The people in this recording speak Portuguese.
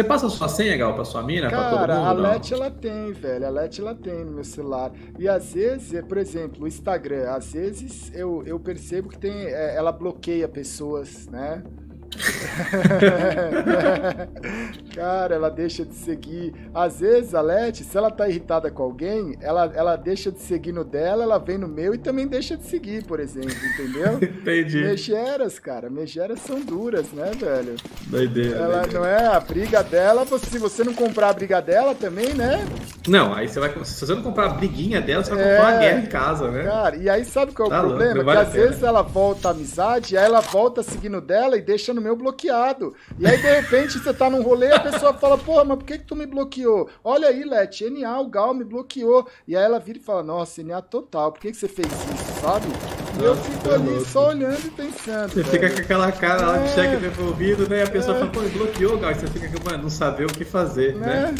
Você passa a sua senha, Gal, pra sua mina, cara, pra todo mundo? Cara, a Let, ela tem, velho. A Let, ela tem no meu celular. E às vezes, por exemplo, o Instagram, às vezes eu percebo que tem, ela bloqueia pessoas, né? Cara, ela deixa de seguir. Às vezes a Let, se ela tá irritada com alguém, ela deixa de seguir no dela, ela vem no meu e também deixa de seguir, por exemplo, entendeu? Entendi. Megeras, cara, megeras são duras, né, velho? Doideira. Ela doideira. Não é a briga dela, se você não comprar a briga dela também, né? Não, aí você vai, se você não comprar a briguinha dela, você vai comprar uma guerra em casa, né? Cara, e aí sabe qual é o problema? Vale que às vezes ela volta a amizade, aí ela volta seguindo dela e deixa no meu bloqueado. E aí, de repente, você tá num rolê, a pessoa fala, porra, mas por que tu me bloqueou? Olha aí, Let, NA, o Gal me bloqueou. E aí ela vira e fala, nossa, NA total, por que você fez isso, sabe? Nossa, eu fico ali louco, só olhando e pensando. Você fica com aquela cara lá de cheque devolvido, né? E a pessoa fala, pô, me bloqueou, Gal. E você fica, mano, não saber o que fazer, né?